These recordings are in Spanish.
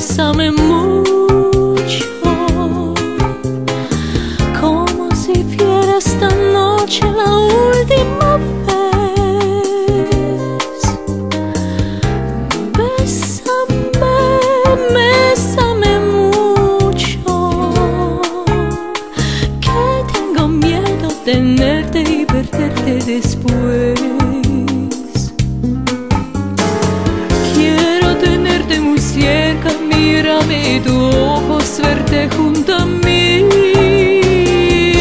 Besame mucho, como si fuera esta noche la última vez. Besame, besame mucho, que tengo miedo tenerte y perderte después. Mírame, tu ojo, suerte junto a mí.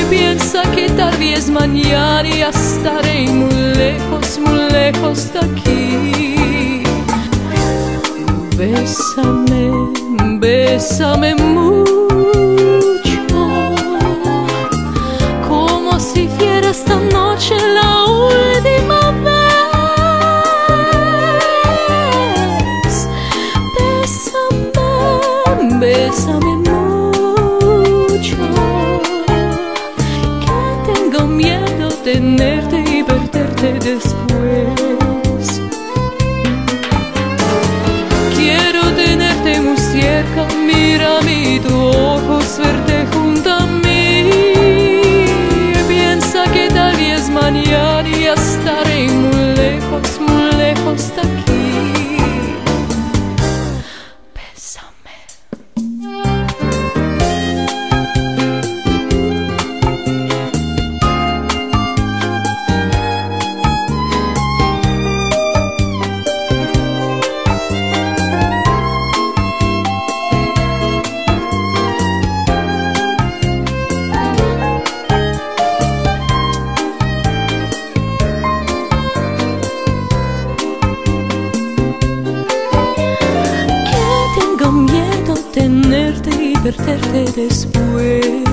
Piensa que tarde es mañana y estaré muy lejos de aquí. Bésame, bésame mucho, como si fuera esta noche la última vez. Bésame mucho, que tengo miedo tenerte y perderte después. Quiero tenerte muy cerca, mírame, tu ojo, suerte junto a mí. Piensa que tal vez mañana y estaré muy lejos de aquí. Tenerte y perderte después.